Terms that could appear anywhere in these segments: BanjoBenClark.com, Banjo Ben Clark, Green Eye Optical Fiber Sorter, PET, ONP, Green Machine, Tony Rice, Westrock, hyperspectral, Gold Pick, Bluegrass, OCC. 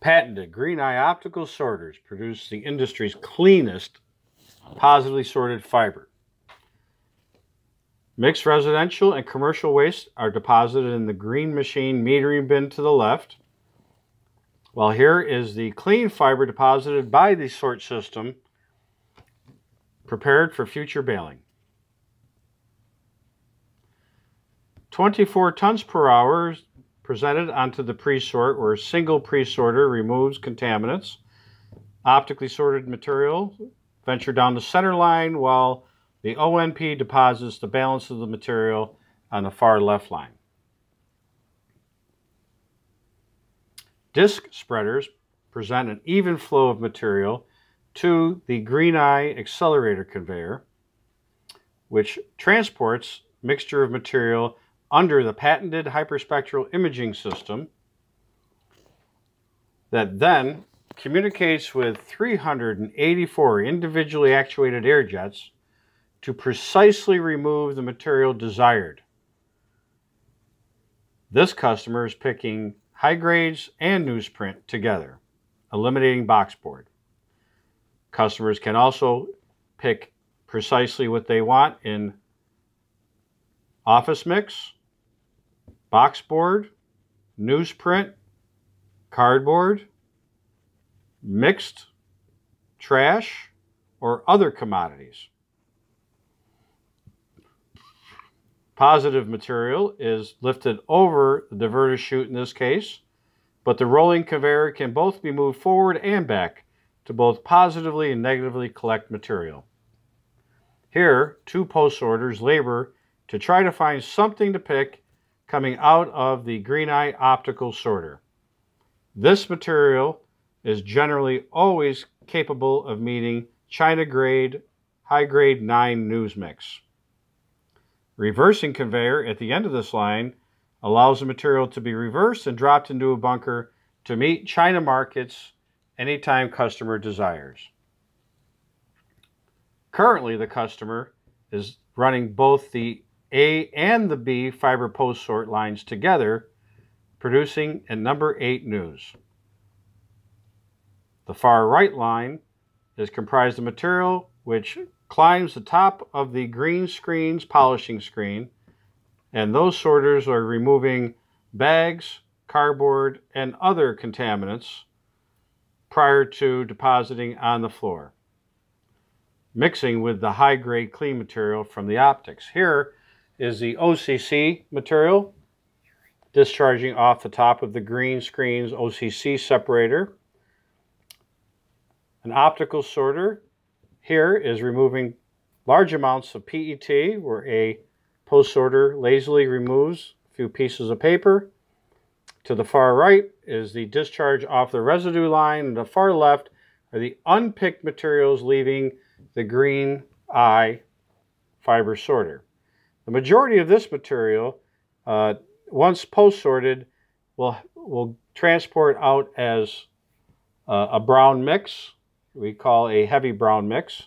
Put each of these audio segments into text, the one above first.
Patented Green Eye Optical Sorters produce the industry's cleanest positively sorted fiber. Mixed residential and commercial waste are deposited in the Green Machine metering bin to the left. Well, here is the clean fiber deposited by the sort system, prepared for future baling. 24 tons per hour presented onto the pre-sort, or single pre-sorter removes contaminants. Optically sorted material venture down the center line, while the ONP deposits the balance of the material on the far left line. Disc spreaders present an even flow of material to the Green Eye accelerator conveyor, which transports mixture of material under the patented hyperspectral imaging system that then communicates with 384 individually actuated air jets to precisely remove the material desired. This customer is picking high grades and newsprint together, eliminating boxboard. Customers can also pick precisely what they want in office mix, boxboard, newsprint, cardboard, mixed, trash, or other commodities. Positive material is lifted over the diverter chute in this case, but the rolling conveyor can both be moved forward and back to both positively and negatively collect material. Here, two post sorters labor to try to find something to pick coming out of the Green Eye Optical Sorter. This material is generally always capable of meeting China grade, high grade 9 news mix. Reversing conveyor at the end of this line allows the material to be reversed and dropped into a bunker to meet China markets anytime customer desires. Currently, the customer is running both the A and the B fiber post sort lines together, producing a number 8 news. The far right line is comprised of material which climbs the top of the green screen's polishing screen, and those sorters are removing bags, cardboard, and other contaminants prior to depositing on the floor, mixing with the high-grade clean material from the optics. Here is the OCC material discharging off the top of the green screen's OCC separator. An optical sorter here is removing large amounts of PET, where a post sorter lazily removes a few pieces of paper. To the far right is the discharge off the residue line, and the far left are the unpicked materials leaving the Green Eye Fiber Sorter. The majority of this material, once post sorted, will transport out as a brown mix. We call a heavy brown mix.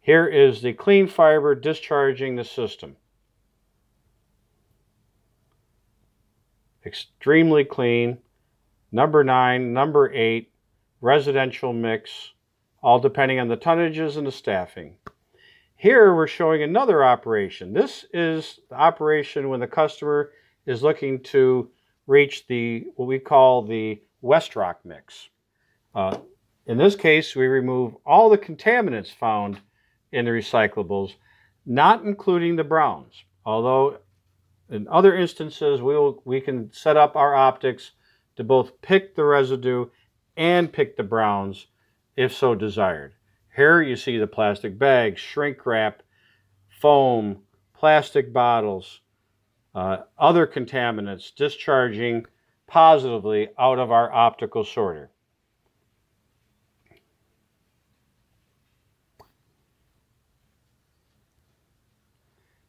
Here is the clean fiber discharging the system. Extremely clean, number 9, number 8, residential mix, all depending on the tonnages and the staffing. Here we're showing another operation. This is the operation when the customer is looking to reach the what we call the Westrock mix. In this case, we remove all the contaminants found in the recyclables, not including the browns. Although in other instances, we can set up our optics to both pick the residue and pick the browns if so desired. Here you see the plastic bags, shrink wrap, foam, plastic bottles, other contaminants discharging positively out of our optical sorter.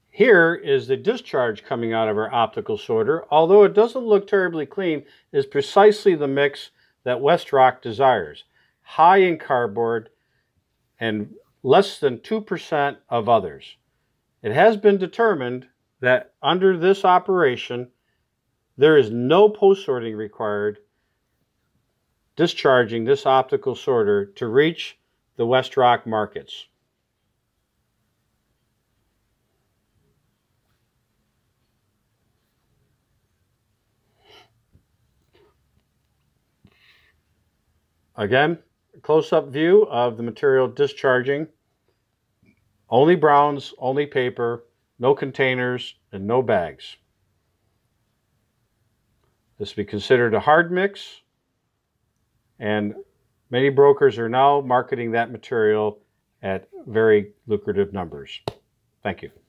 Here is the discharge coming out of our optical sorter. Although it doesn't look terribly clean, is precisely the mix that Westrock desires. High in cardboard and less than 2% of others. It has been determined that under this operation, there is no post-sorting required discharging this optical sorter to reach the Westrock markets. Again, close-up view of the material discharging. Only browns, only paper, no containers, and no bags. This will be considered a hard mix, and many brokers are now marketing that material at very lucrative numbers. Thank you.